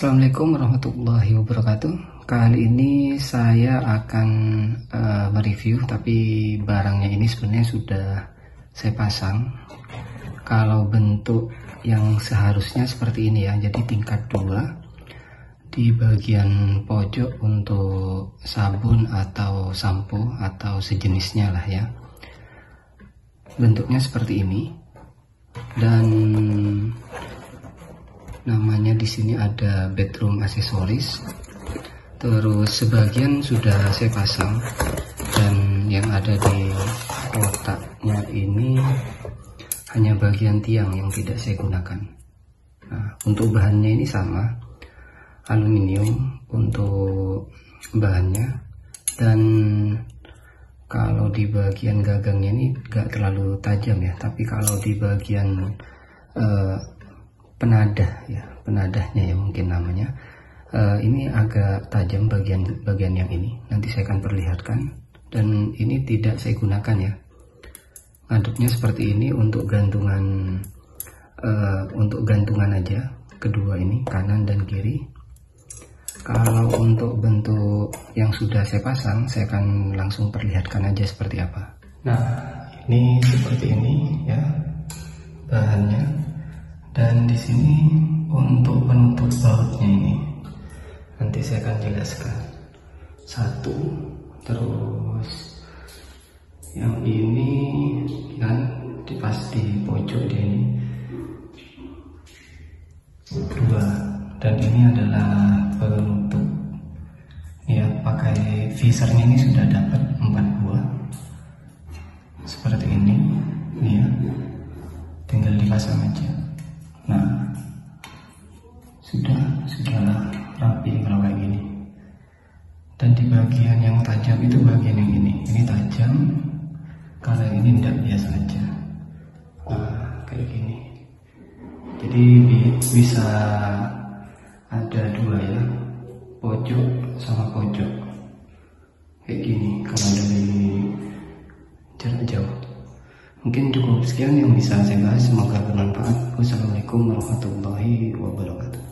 Assalamualaikum warahmatullahi wabarakatuh. Kali ini saya akan mereview, tapi barangnya ini sebenarnya sudah saya pasang. Kalau bentuk yang seharusnya seperti ini ya, jadi tingkat 2 di bagian pojok untuk sabun atau sampo atau sejenisnya lah ya. Bentuknya seperti ini dan namanya di sini ada bedroom aksesoris. Terus sebagian sudah saya pasang dan yang ada di kotaknya ini hanya bagian tiang yang tidak saya gunakan. Nah, untuk bahannya ini sama aluminium untuk bahannya, dan kalau di bagian gagangnya ini gak terlalu tajam ya, tapi kalau di bagian penadah ya, penadahnya ya mungkin namanya, ini agak tajam bagian yang ini, nanti saya akan perlihatkan. Dan ini tidak saya gunakan ya, ngaduknya seperti ini untuk gantungan aja, kedua ini kanan dan kiri. Kalau untuk bentuk yang sudah saya pasang, saya akan langsung perlihatkan aja seperti apa. Nah, ini seperti ini ya bahannya. Dan di sini untuk penutup bautnya ini nanti saya akan jelaskan satu. Terus yang ini kan dipasti pojok dia ini dua, dan ini adalah penutup ya, pakai visernya ini sudah dapat 4 buah seperti ini ya, tinggal dipasang aja. Nah, sudah rapi kalau kayak gini. Dan di bagian yang tajam itu bagian yang ini tajam, kalau yang ini tidak biasa aja. Nah, kayak gini. Jadi bisa ada dua ya, pojok sama pojok. Kayak gini kalau dari jarak jauh. Mungkin cukup sekian yang bisa saya bahas, semoga bermanfaat. Wassalamualaikum warahmatullahi wabarakatuh.